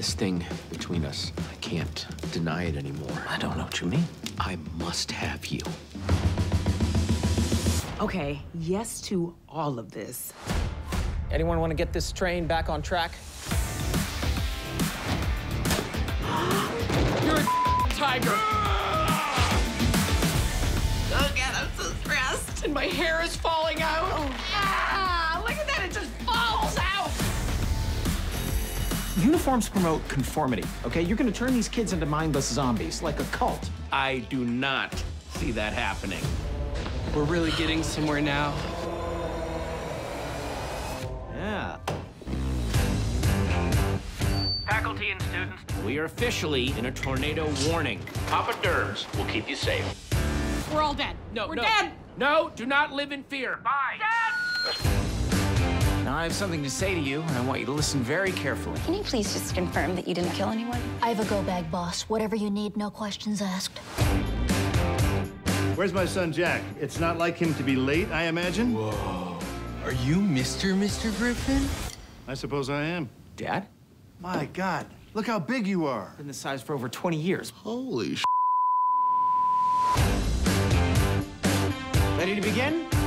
This thing between us, I can't deny it anymore. I don't know what you mean. I must have you. Okay, yes to all of this. Anyone want to get this train back on track? You're a tiger. Oh, God, I'm so stressed. And my hair is falling out. Ah, look at that, it just falls out. Uniforms promote conformity, okay? You're going to turn these kids into mindless zombies, like a cult. I do not see that happening. We're really getting somewhere now. Yeah. Faculty and students, we are officially in a tornado warning. Papa Derms will keep you safe. We're all dead. No, we're dead. No, do not live in fear. Bye. Dead. Now I have something to say to you, and I want you to listen very carefully. Can you please just confirm that you didn't kill anyone? I have a go bag, boss. Whatever you need, no questions asked. Where's my son, Jack? It's not like him to be late, I imagine. Whoa. Are you Mr. Griffin? I suppose I am. Dad? My God, look how big you are. Been this size for over 20 years. Holy sh**. Ready to begin?